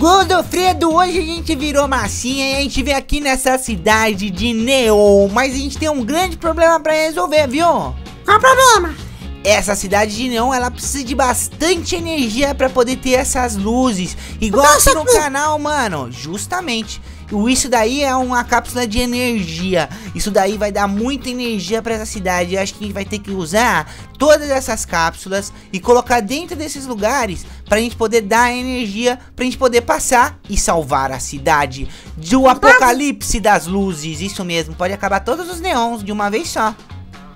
Godofredo, hoje a gente virou massinha e a gente veio aqui nessa cidade de Neon, mas a gente tem um grande problema pra resolver, viu? Qual problema? Essa cidade de Neon, ela precisa de bastante energia pra poder ter essas luzes, igual aqui no canal, mano, justamente. Isso daí é uma cápsula de energia. Isso daí vai dar muita energia pra essa cidade. Eu acho que a gente vai ter que usar todas essas cápsulas e colocar dentro desses lugares pra gente poder dar energia, pra gente poder passar e salvar a cidade do apocalipse das luzes. Isso mesmo, pode acabar todos os neons de uma vez só.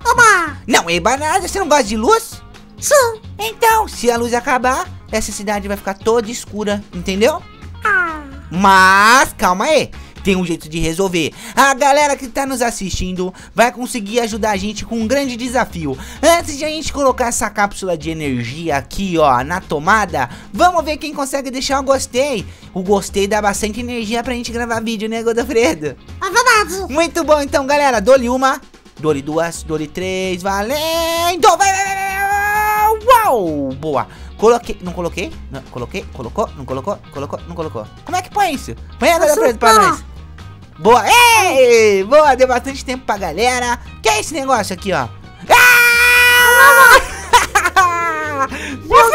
Oba! Não, eba nada, você não gosta de luz? Sim. Então, se a luz acabar, essa cidade vai ficar toda escura, entendeu? Mas, calma aí, tem um jeito de resolver. A galera que tá nos assistindo vai conseguir ajudar a gente com um grande desafio. Antes de a gente colocar essa cápsula de energia aqui, ó, na tomada, vamos ver quem consegue deixar o gostei. O gostei dá bastante energia pra gente gravar vídeo, né, Godofredo? É verdade. Muito bom, então, galera, dou-lhe uma, dou-lhe duas, dou-lhe três, valendo! Uau, boa. Coloquei, não coloquei, não coloquei, colocou, não colocou, colocou, não colocou. Como é que põe isso? Põe a Godofredo pra nós. Boa, ei, boa, deu bastante tempo pra galera. Que é esse negócio aqui, ó? Ah! Meu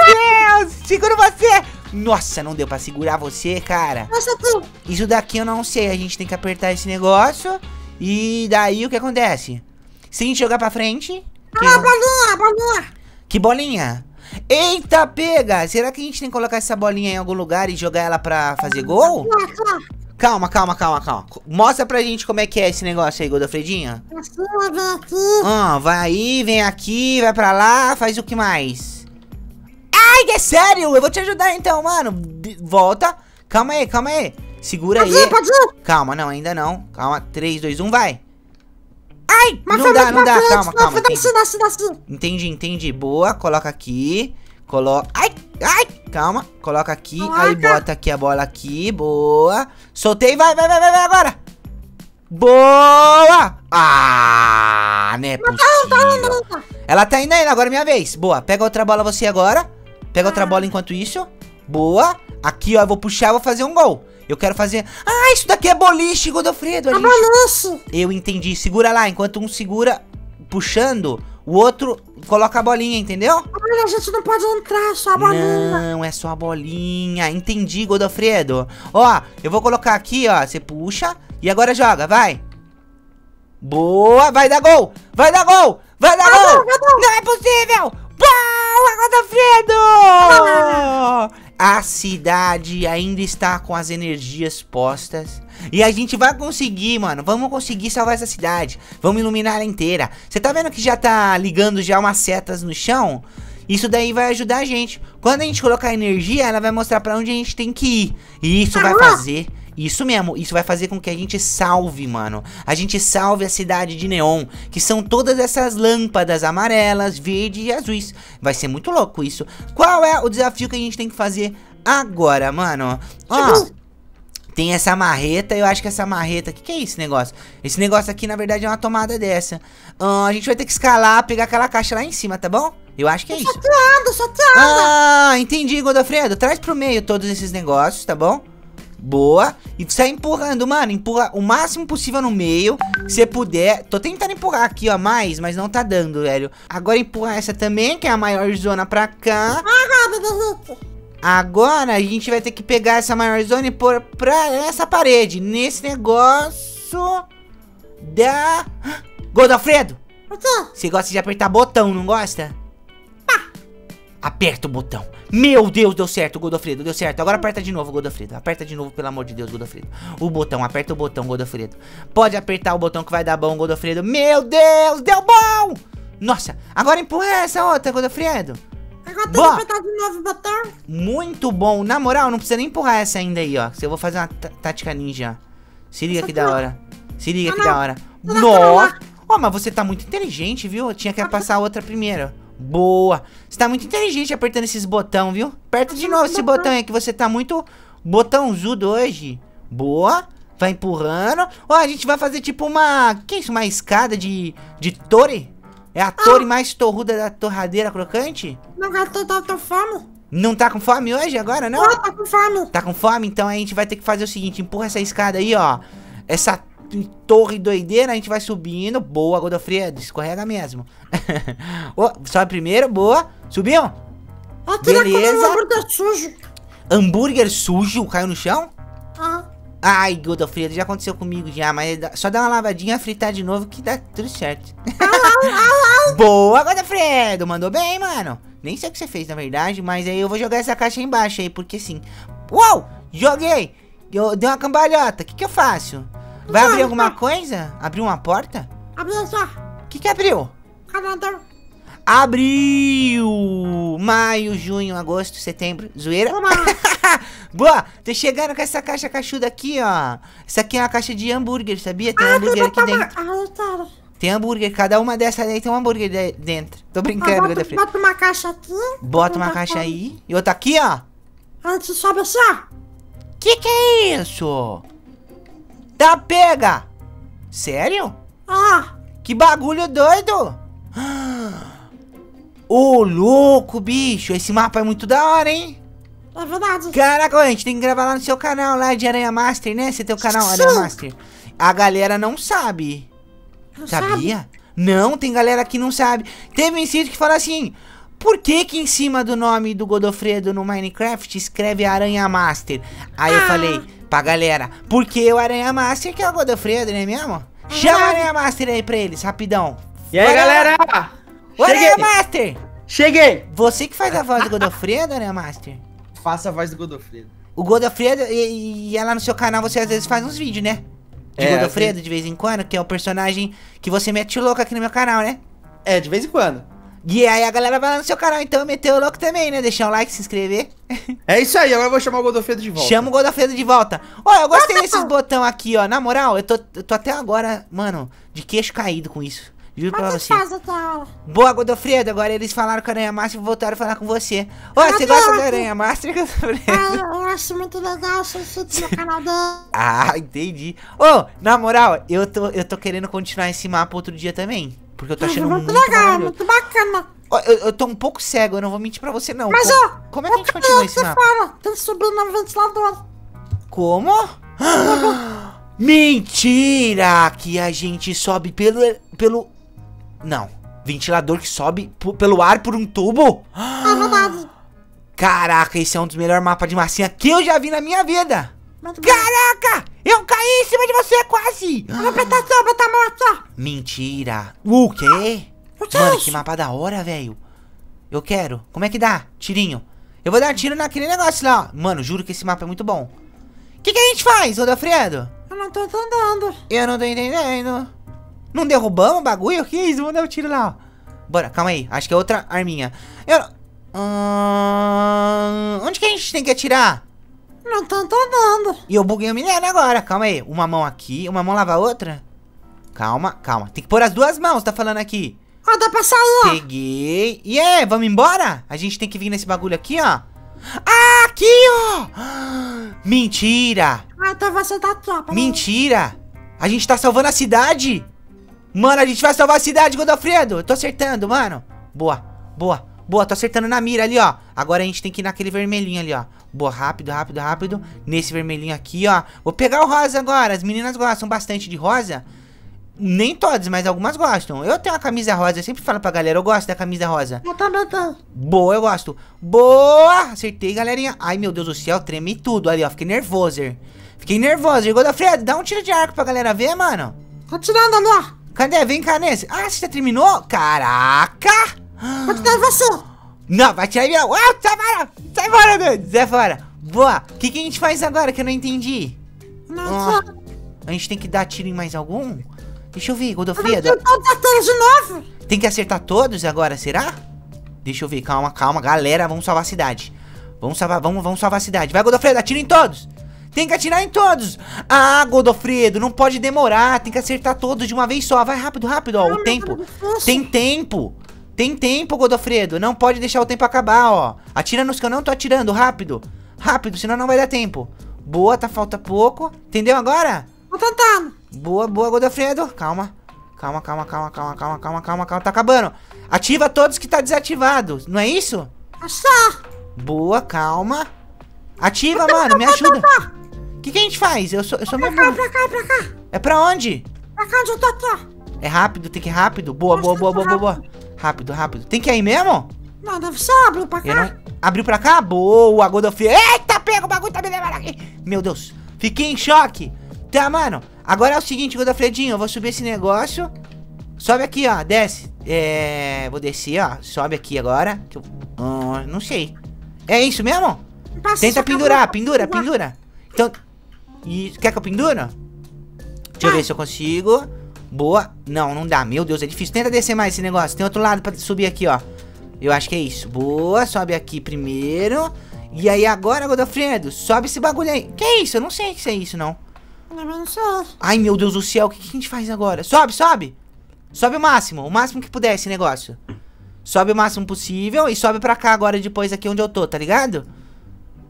Deus, segura você. Nossa, não deu pra segurar você, cara. Isso daqui eu não sei, a gente tem que apertar esse negócio. E daí o que acontece? Se a gente jogar pra frente... Ah, bolinha, bolinha. Que bolinha? Eita, pega! Será que a gente tem que colocar essa bolinha em algum lugar e jogar ela pra fazer gol? Calma, calma, calma, calma. Mostra pra gente como é que é esse negócio aí, Godofredinha. Vai aí, vem aqui, vai pra lá, faz o que mais? Ai, é sério? Eu vou te ajudar então, mano. Volta. Calma aí, calma aí. Segura aí. Calma, não, ainda não. Calma, 3, 2, 1, vai. Ai, não dá, não dá, calma, calma. Entendi, entendi. Boa, coloca aqui. Coloca. Ai, ai, calma. Coloca aqui. Aí bota aqui a bola aqui. Boa. Soltei, vai, vai, vai, vai agora. Boa! Ah, não é possível. Ela tá indo aí, agora é minha vez. Boa, pega outra bola você agora. Pega outra bola enquanto isso. Boa. Aqui, ó, eu vou puxar, vou fazer um gol. Eu quero fazer... Ah, isso daqui é boliche, Godofredo. É boliche. Eu entendi. Segura lá. Enquanto um segura puxando, o outro coloca a bolinha, entendeu? Mas a gente não pode entrar, só a bolinha. Não, é só a bolinha. Entendi, Godofredo. Ó, eu vou colocar aqui, ó. Você puxa e agora joga. Vai. Boa. Vai dar gol. Vai dar gol. Vai dar gol. Não é possível. Boa, Godofredo. A cidade ainda está com as energias postas. E a gente vai conseguir, mano. Vamos conseguir salvar essa cidade. Vamos iluminar ela inteira. Você tá vendo que já tá ligando já umas setas no chão? Isso daí vai ajudar a gente. Quando a gente colocar energia, ela vai mostrar pra onde a gente tem que ir. E isso vai fazer... Isso mesmo, isso vai fazer com que a gente salve, mano. A gente salve a cidade de Neon, que são todas essas lâmpadas amarelas, verdes e azuis. Vai ser muito louco isso. Qual é o desafio que a gente tem que fazer agora, mano? Ó, tem essa marreta, eu acho que essa marreta... O que é esse negócio? Esse negócio aqui, na verdade, é uma tomada dessa. A gente vai ter que escalar, pegar aquela caixa lá em cima, tá bom? Eu acho que é isso. Ah, entendi, Godofredo. Traz pro meio todos esses negócios, tá bom? Boa, e sai empurrando, mano. Empurra o máximo possível no meio. Se puder, tô tentando empurrar aqui, ó, mais, mas não tá dando, velho. Agora empurrar essa também, que é a maior zona pra cá. Agora a gente vai ter que pegar essa maior zona e pôr pra essa parede. Nesse negócio da... Godofredo, você gosta de apertar botão, não gosta? Aperta o botão. Meu Deus, deu certo, Godofredo, deu certo. Agora aperta de novo, Godofredo. Aperta de novo, pelo amor de Deus, Godofredo. O botão, aperta o botão, Godofredo. Pode apertar o botão que vai dar bom, Godofredo. Meu Deus, deu bom. Nossa, agora empurra essa outra, Godofredo. Agora tem que apertar de novo o botão. Muito bom, na moral, não precisa nem empurrar essa ainda aí, ó. Eu vou fazer uma tática ninja. Se liga que da hora. Se liga que da hora. Nossa, ó, mas você tá muito inteligente, viu? Eu tinha que passar a outra primeiro. Boa, você tá muito inteligente apertando esses botão, viu? Aperta de novo esse botão aí, que você tá muito botãozudo hoje. Boa, vai empurrando. Ó, a gente vai fazer tipo uma... Que é isso? Uma escada de torre? É a torre mais torruda da torradeira crocante? Não, eu tô fome. Não tá com fome hoje agora, não? Não, tá com fome. Tá com fome? Então a gente vai ter que fazer o seguinte, empurra essa escada aí, ó. Essa torre doideira, a gente vai subindo. Boa, Godofredo, escorrega mesmo. Oh, sobe primeiro, boa. Subiu? Ah, beleza. Hambúrguer sujo. Hambúrguer sujo? Caiu no chão? Ah. Ai, Godofredo, já aconteceu comigo já, mas só dá uma lavadinha, fritar de novo que dá tudo certo. Boa, Godofredo, mandou bem, mano. Nem sei o que você fez, na verdade, mas aí eu vou jogar essa caixa aí embaixo aí, porque sim. Uau, joguei. Eu dei uma cambalhota, o que que eu faço? Vai abrir alguma coisa? Abriu uma porta? Abriu só. O que que abriu? Canadão. Abril, maio, junho, agosto, setembro, zoeira. Boa, tô chegando com essa caixa cachuda aqui, ó. Essa aqui é uma caixa de hambúrguer, sabia? Tem hambúrguer aqui dentro. Tem hambúrguer, cada uma dessas aí tem um hambúrguer dentro. Tô brincando, Godofredo. Bota uma caixa aqui. Bota uma caixa aí. E outra aqui, ó. Antes sobe só. Que é isso? Tá pega. Sério? Ah. Que bagulho doido. Ô, louco, bicho. Esse mapa é muito da hora, hein? É verdade. Caraca, a gente tem que gravar lá no seu canal, lá de Aranha Master, né? Você tem o canal Aranha Master. A galera não sabe. Sabia? Não, tem galera que não sabe. Teve um inscrito que fala assim... Por que que em cima do nome do Godofredo no Minecraft escreve Aranha Master? Aí eu falei pra galera... Porque o Aranha Master que é o Godofredo, não é mesmo? Chama o Aranha Master aí pra eles, rapidão. E aí, galera? Aranha Master! Cheguei! Você que faz a voz do Godofredo, Aranha Master? Faça a voz do Godofredo. O Godofredo... E ela no seu canal, você às vezes faz uns vídeos, né? De Godofredo, de vez em quando, que é o personagem que você mete o louco aqui no meu canal, né? É, de vez em quando. E aí a galera vai lá no seu canal, então meteu o louco também, né? Deixar um like, se inscrever. É isso aí, agora eu vou chamar o Godofredo de volta. Chama o Godofredo de volta. Ó, eu gostei desses botões aqui, ó. Na moral, eu tô até agora, mano, de queixo caído com isso. Juro pra você. Boa, Godofredo, agora eles falaram com a Aranha Master e voltaram a falar com você. Ó, você gosta da Aranha Master, Godofredo? Ah, eu acho muito legal, sou inscrito no canal dele. Ah, entendi. Ô, na moral, eu tô querendo continuar esse mapa outro dia também. Porque eu tô achando muito legal, muito bacana. Eu tô um pouco cego, eu não vou mentir pra você não. Mas ó, como é que a gente continua esse mapa? Tem que subir no ventilador. Como? Mentira! Que a gente sobe pelo... Não, ventilador que sobe pelo ar por um tubo? É verdade. Caraca, esse é um dos melhores mapas de massinha que eu já vi na minha vida. Muito caraca, bom. Eu caí em cima de você quase. Tá morta. Mentira. O quê? Mano, que mapa da hora, velho. Eu quero. Como é que dá? Tirinho. Eu vou dar tiro naquele negócio lá. Mano, juro que esse mapa é muito bom. O que que a gente faz, Godofredo? Eu não tô entendendo. Eu não tô entendendo. Não derrubamos o bagulho? O que é isso? Vamos dar um tiro lá, ó. Bora, calma aí. Acho que é outra arminha. Onde que a gente tem que atirar? Não tô andando. E eu buguei o Milena agora. Calma aí. Uma mão aqui. Uma mão lava a outra. Calma, calma. Tem que pôr as duas mãos, tá falando aqui. Ó, dá pra sair, ó. Peguei. E é, vamos embora? A gente tem que vir nesse bagulho aqui, ó. Ah, aqui, ó. Mentira. Ah, então você tá tropa. Mentira. A gente tá salvando a cidade. Mano, a gente vai salvar a cidade, Godofredo. Eu tô acertando, mano. Boa, boa, boa. Tô acertando na mira ali, ó. Agora a gente tem que ir naquele vermelhinho ali, ó. Boa, rápido, rápido, rápido. Nesse vermelhinho aqui, ó. Vou pegar o rosa agora. As meninas gostam bastante de rosa. Nem todas, mas algumas gostam. Eu tenho uma camisa rosa. Eu sempre falo pra galera, eu gosto da camisa rosa. Eu também tenho. Boa, eu gosto. Boa. Acertei, galerinha. Ai, meu Deus do céu. Tremi tudo ali, ó. Fiquei nervoso. Fiquei nervoso. Godofredo, dá um tiro de arco pra galera ver, mano. Tô tirando, amor. Cadê? Vem cá nesse. Ah, você já terminou? Caraca! Vou tirar você. Não, vai tirar eu. Ah, sai fora! Sai fora, doido! Sai fora! Boa! O que que a gente faz agora que eu não entendi? Nossa. A gente tem que dar tiro em mais algum? Deixa eu ver, Godofredo. Eu vou tentar todos de novo. Tem que acertar todos agora, será? Deixa eu ver, calma, calma. Galera, vamos salvar a cidade. Vamos salvar a cidade. Vai, Godofredo, atira em todos! Tem que atirar em todos. Ah, Godofredo, não pode demorar. Tem que acertar todos de uma vez só. Vai rápido, rápido, ó. O tempo. Tem tempo. Tem tempo, Godofredo. Não pode deixar o tempo acabar, ó. Atira nos que eu não tô atirando. Rápido. Rápido, senão não vai dar tempo. Boa, tá, falta pouco. Entendeu agora? Tô tentando. Boa, boa, Godofredo. Calma. Calma, calma, calma, calma, calma, calma, calma, calma. Tá acabando. Ativa todos que tá desativado. Não é isso? Achar. Boa, calma. Ativa, mano, me ajuda. O que a gente faz? Eu sou meio burro. Pra cá. É pra onde? Pra cá onde eu tô aqui, ó. É rápido, tem que ir rápido. Boa. Rápido. Tem que ir aí mesmo? Não, deve ser, abriu pra cá. Não... Abriu pra cá? Boa, Godofredo. Eita, pega o bagulho, tá me levando aqui. Meu Deus, fiquei em choque. Tá, mano, agora é o seguinte, Godofredinho, eu vou subir esse negócio. Sobe aqui, ó, desce. Vou descer, ó, sobe aqui agora. Não sei. É isso mesmo? Tenta pendurar, pendura. Então, quer que eu penduro? Deixa eu ver se eu consigo. Boa. Não, não dá. Meu Deus, é difícil. Tenta descer mais esse negócio. Tem outro lado pra subir aqui, ó. Eu acho que é isso. Boa, sobe aqui primeiro. E aí agora, Godofredo, sobe esse bagulho aí. Que é isso? Eu não sei o que é isso, não. Ai, meu Deus do céu. O que a gente faz agora? Sobe. Sobe o máximo que puder esse negócio. Sobe o máximo possível e sobe pra cá agora depois aqui onde eu tô, tá ligado?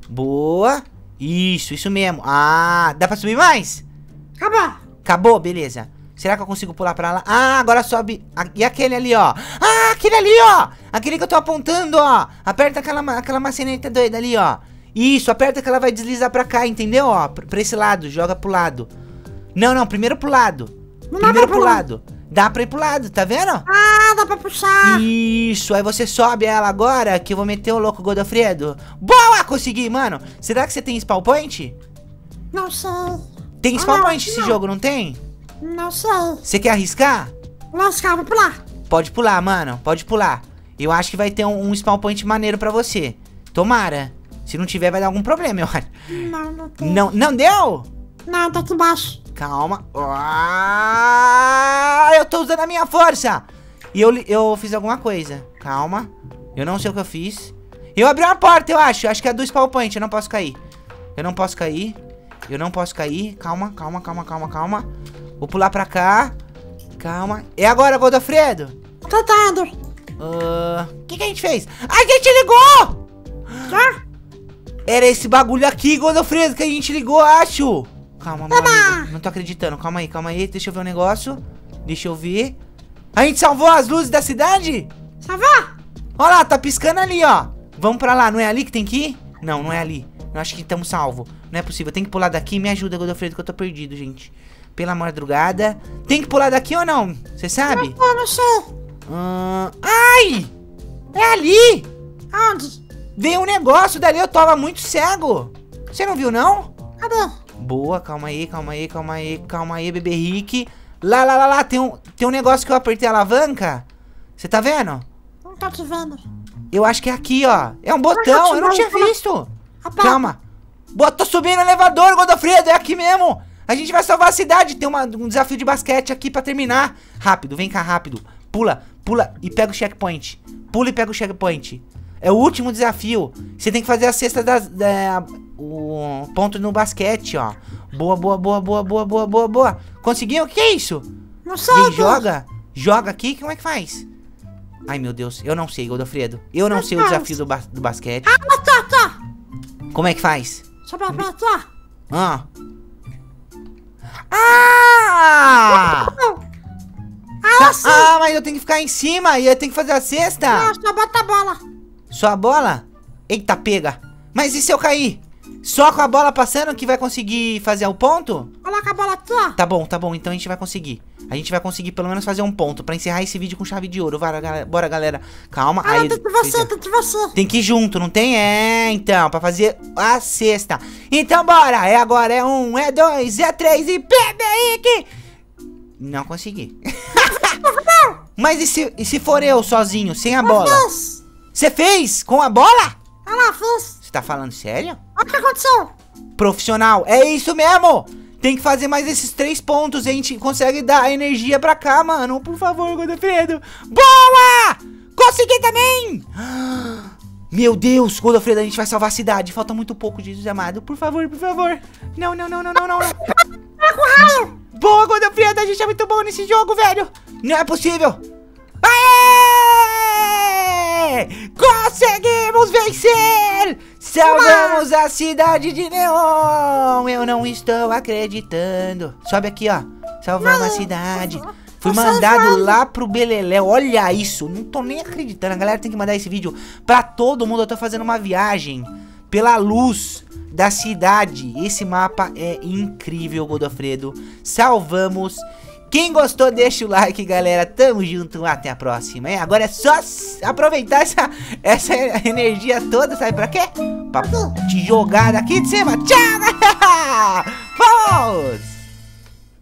Boa. Isso mesmo. Ah, dá pra subir mais? Acabou, beleza. Será que eu consigo pular pra lá? Ah, agora sobe. E aquele ali, ó. Ah, aquele ali, ó. Aquele que eu tô apontando, ó. Aperta aquela maçaneta doida ali, ó. Isso, aperta que ela vai deslizar pra cá, entendeu? Ó, pra esse lado, joga pro lado. Não, primeiro pro lado. Dá pra ir pro lado, tá vendo? Ah, dá pra puxar. Isso, aí você sobe ela agora, que eu vou meter o louco, Godofredo. Boa, consegui, mano. Será que você tem spawn point? Não sei. Tem spawn point esse jogo, não tem? Não sei. Você quer arriscar? Vou arriscar, vou pular. Pode pular, mano, pode pular. Eu acho que vai ter um spawn point maneiro pra você. Tomara. Se não tiver, vai dar algum problema, eu acho. Não tem. Não deu? Não, tá aqui embaixo. Calma. Ah, eu tô usando a minha força. E eu fiz alguma coisa. Calma. Eu não sei o que eu fiz. Eu abri uma porta, eu acho. Acho que é do spawn point, eu não posso cair. Calma. Vou pular pra cá. Calma. É agora, Godofredo? Tentando. O que a gente fez? A gente ligou! Já? Era esse bagulho aqui, Godofredo, que a gente ligou, acho. Calma, mano. Não tô acreditando. Calma aí. Deixa eu ver um negócio. A gente salvou as luzes da cidade? Salvar? Olha lá, tá piscando ali, ó. Vamos pra lá. Não é ali que tem que ir? Não é ali. Eu acho que estamos salvos. Não é possível. Tem que pular daqui. Me ajuda, Godofredo, que eu tô perdido, gente. Pela madrugada. Tem que pular daqui ou não? Você sabe? Não sei. Ai! É ali! Onde? Veio um negócio dali, eu tava muito cego. Você não viu, não? Cadê? Boa, calma aí, bebê Rick. Lá, tem um negócio que eu apertei a alavanca. Você tá vendo? Não tô te vendo. Eu acho que é aqui, ó. É um botão, eu não tinha visto. Calma. Boa, tô subindo o elevador, Godofredo, é aqui mesmo. A gente vai salvar a cidade. Tem um desafio de basquete aqui pra terminar. Rápido, vem cá, rápido. Pula e pega o checkpoint. É o último desafio. Você tem que fazer a cesta o ponto no basquete, ó. Boa. Conseguiu? O que é isso? Não sei. Joga aqui, como é que faz? Ai, meu Deus. Eu não sei, Godofredo. Eu não sei o desafio do basquete. Ah, tá. Como é que faz? Só pra apertar. Mas eu tenho que ficar em cima e eu tenho que fazer a cesta. Não, só bota a bola. Só a bola? Eita, pega. Mas e se eu cair? Só com a bola passando que vai conseguir fazer o ponto? Coloca a bola aqui, ó. Tá bom, então a gente vai conseguir. A gente vai conseguir pelo menos fazer um ponto pra encerrar esse vídeo com chave de ouro. Bora, galera. Calma. Ah, tem que você. Tem que ir junto, não tem? Então, pra fazer a cesta. Então, bora. É agora, é 1, é 2, é 3 e bebe aí que... Não consegui. Mas e se for eu sozinho, sem a bola? Você fez? Com a bola? Ah lá, fiz. Você tá falando sério? Olha o que aconteceu. Profissional, é isso mesmo. Tem que fazer mais esses 3 pontos. A gente consegue dar energia pra cá, mano. Por favor, Godofredo. Boa! Consegui também! Meu Deus, Godofredo, a gente vai salvar a cidade. Falta muito pouco, Jesus amado. Por favor. Não. Boa, Godofredo, a gente é muito bom nesse jogo, velho. Não é possível. Aê! Conseguimos vencer! Salvamos a cidade de Neon! Eu não estou acreditando. Sobe aqui, ó. Salvamos a cidade. Fui mandado lá pro Beleléu. Olha isso, não tô nem acreditando. A galera tem que mandar esse vídeo pra todo mundo. Eu tô fazendo uma viagem pela luz da cidade. Esse mapa é incrível, Godofredo. Salvamos. Quem gostou, deixa o like, galera. Tamo junto, até a próxima. Agora é só aproveitar essa energia toda, sabe pra quê? Pra te jogar daqui de cima. Tchau, galera! Vamos!